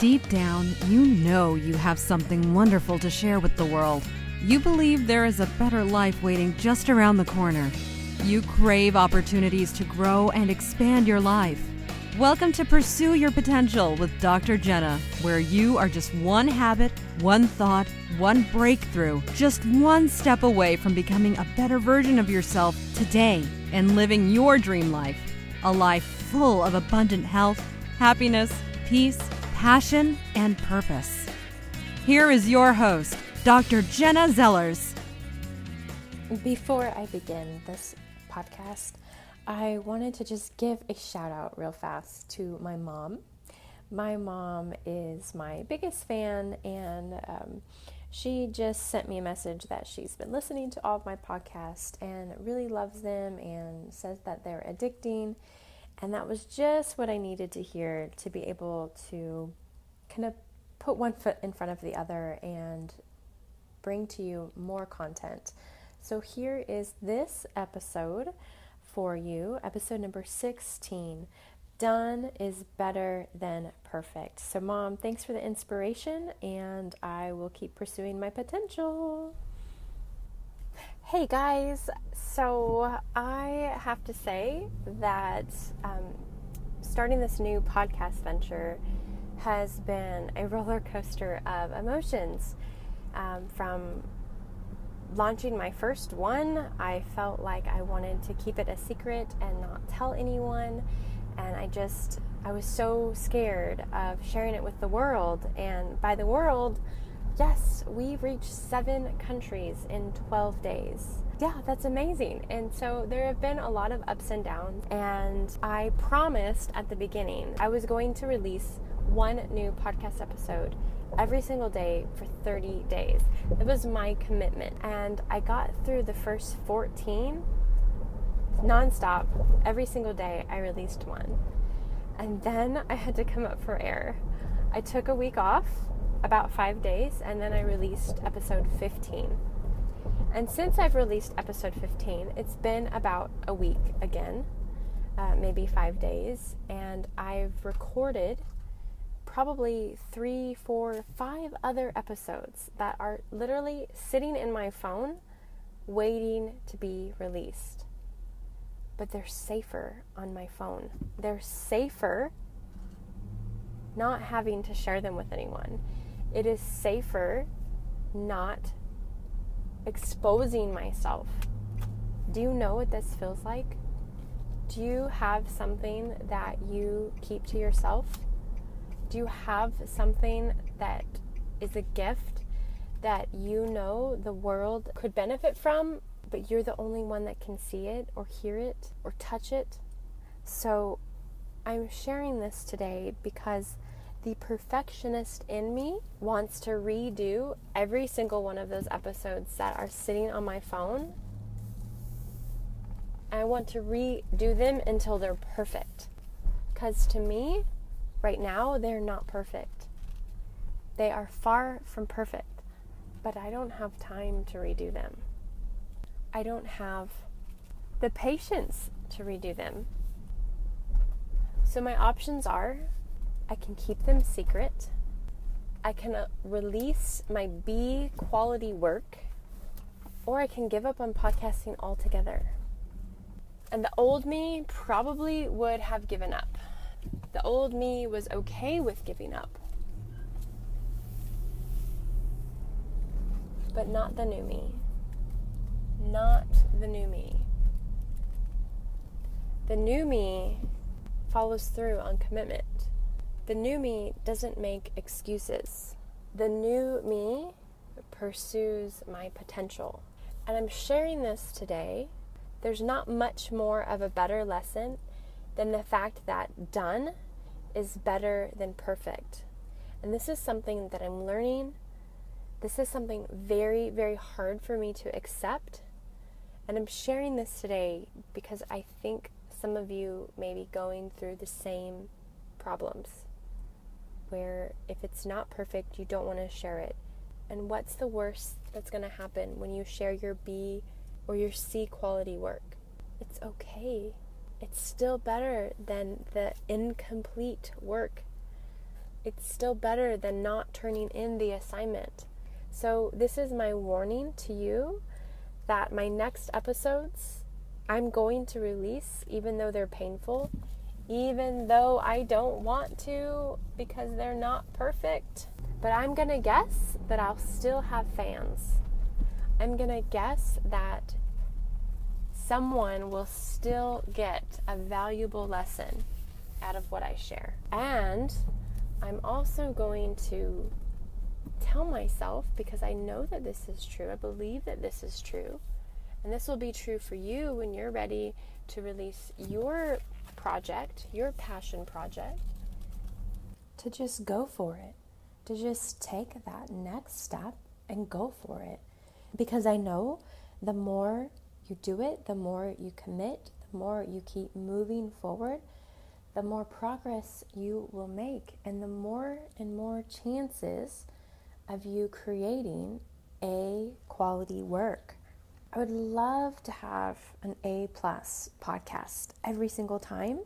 Deep down, you know you have something wonderful to share with the world. You believe there is a better life waiting just around the corner. You crave opportunities to grow and expand your life. Welcome to Pursue Your Potential with Dr. Jenna, where you are just one habit, one thought, one breakthrough, just one step away from becoming a better version of yourself today and living your dream life, a life full of abundant health, happiness, peace, passion, and purpose. Here is your host, Dr. Jenna Zellers. Before I begin this podcast, I wanted to just give a shout out real fast to my mom. My mom is my biggest fan, and she just sent me a message that she's been listening to all of my podcasts and really loves them and says that they're addicting. And that was just what I needed to hear to be able to kind of put one foot in front of the other and bring to you more content. So here is this episode for you, episode number 16, Done is Better Than Perfect. So Mom, thanks for the inspiration, and I will keep pursuing my potential. Hey guys, so I have to say that starting this new podcast venture has been a roller coaster of emotions. From launching my first one, I felt like I wanted to keep it a secret and not tell anyone, and I was so scared of sharing it with the world. And by the world, yes, we reached 7 countries in 12 days. Yeah, that's amazing. And so there have been a lot of ups and downs. And I promised at the beginning I was going to release 1 new podcast episode every single day for 30 days. That was my commitment. And I got through the first 14 nonstop. Every single day I released 1. And then I had to come up for air. I took a week off, about 5 days, and then I released episode 15. And since I've released episode 15, it's been about a week again, maybe 5 days, and I've recorded probably 3, 4, 5 other episodes that are literally sitting in my phone waiting to be released. But they're safer on my phone. They're safer not having to share them with anyone. It is safer not exposing myself. Do you know what this feels like? Do you have something that you keep to yourself? Do you have something that is a gift that you know the world could benefit from, but you're the only one that can see it or hear it or touch it? So I'm sharing this today because the perfectionist in me wants to redo every single one of those episodes that are sitting on my phone. I want to redo them until they're perfect. Because to me, right now, they're not perfect. They are far from perfect, but I don't have time to redo them. I don't have the patience to redo them. So my options are, I can keep them secret, I can release my B quality work, or I can give up on podcasting altogether. And the old me probably would have given up. The old me was okay with giving up, but not the new me. Not the new me. The new me follows through on commitment. The new me doesn't make excuses. The new me pursues my potential. And I'm sharing this today. There's not much more of a better lesson than the fact that done is better than perfect. And this is something that I'm learning. This is something very, very hard for me to accept. And I'm sharing this today because I think some of you may be going through the same problems, where if it's not perfect, you don't want to share it. And what's the worst that's going to happen when you share your B or your C quality work? It's okay. It's still better than the incomplete work. it's still better than not turning in the assignment. So this is my warning to you that my next episodes I'm going to release, even though they're painful, even though I don't want to, because they're not perfect. But I'm going to guess that I'll still have fans. I'm going to guess that someone will still get a valuable lesson out of what I share. And I'm also going to tell myself, because I know that this is true, I believe that this is true, and this will be true for you when you're ready to release your project, your passion project, to just go for it, to just take that next step and go for it. Because I know the more you do it, the more you commit, the more you keep moving forward, the more progress you will make, and the more and more chances of you creating A quality work. I would love to have an A+ podcast every single time,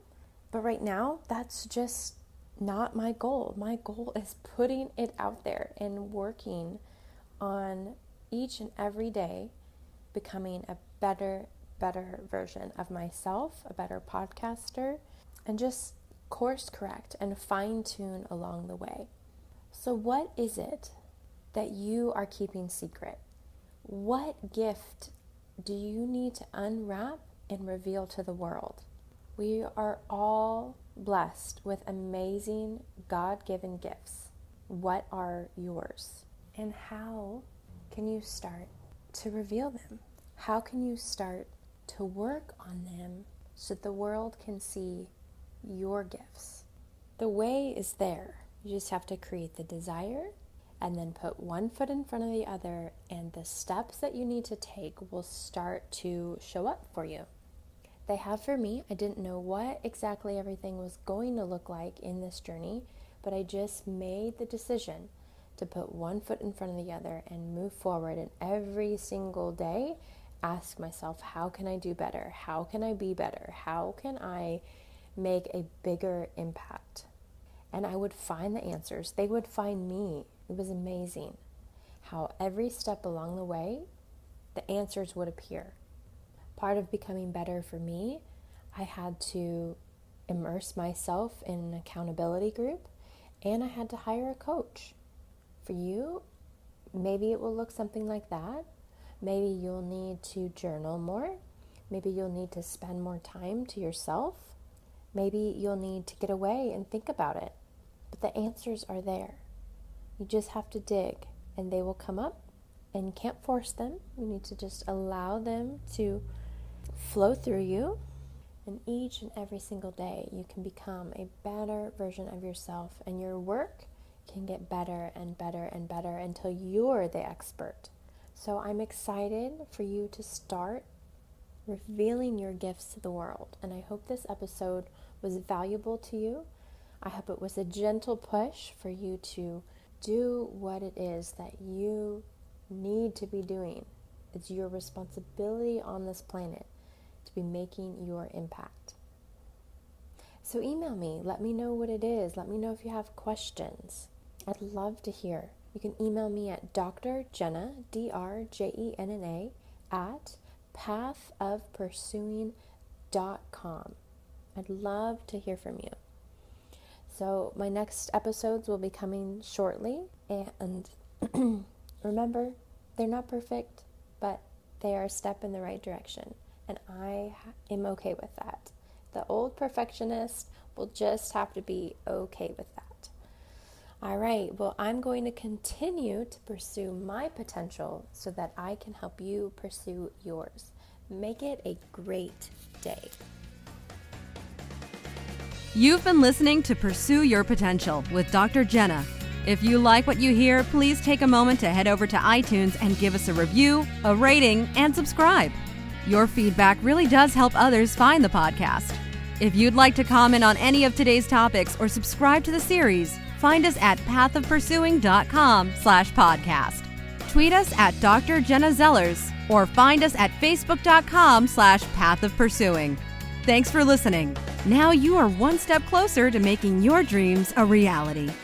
but right now that's just not my goal. My goal is putting it out there and working on each and every day, becoming a better version of myself, a better podcaster, and just course correct and fine tune along the way. So what is it that you are keeping secret? What gift do you need to unwrap and reveal to the world? We are all blessed with amazing God-given gifts. What are yours? And how can you start to reveal them? How can you start to work on them so that the world can see your gifts? The way is there. You just have to create the desire and then put one foot in front of the other, and the steps that you need to take will start to show up for you. They have for me. I didn't know what exactly everything was going to look like in this journey, but I just made the decision to put one foot in front of the other and move forward, and every single day ask myself, how can I do better? How can I be better? How can I make a bigger impact? And I would find the answers. They would find me. It was amazing how every step along the way, the answers would appear. Part of becoming better for me, I had to immerse myself in an accountability group, and I had to hire a coach. For you, maybe it will look something like that. Maybe you'll need to journal more. Maybe you'll need to spend more time to yourself. Maybe you'll need to get away and think about it. But the answers are there. You just have to dig, and they will come up, and you can't force them. You need to just allow them to flow through you. And each and every single day, you can become a better version of yourself, and your work can get better and better and better until you're the expert. So I'm excited for you to start revealing your gifts to the world. And I hope this episode was valuable to you. I hope it was a gentle push for you to do what it is that you need to be doing. It's your responsibility on this planet to be making your impact. So email me. Let me know what it is. Let me know if you have questions. I'd love to hear. You can email me at drjenna, drjenna, at pathofpursuing.com. I'd love to hear from you. So my next episodes will be coming shortly, and remember, they're not perfect, but they are a step in the right direction, and I am okay with that. The old perfectionist will just have to be okay with that. All right, well, I'm going to continue to pursue my potential so that I can help you pursue yours. Make it a great day. You've been listening to Pursue Your Potential with Dr. Jenna. If you like what you hear, please take a moment to head over to iTunes and give us a review, a rating, and subscribe. Your feedback really does help others find the podcast. If you'd like to comment on any of today's topics or subscribe to the series, find us at pathofpursuing.com/podcast. Tweet us at Dr. Jenna Zellers or find us at facebook.com/pathofpursuing. Thanks for listening. Now you are one step closer to making your dreams a reality.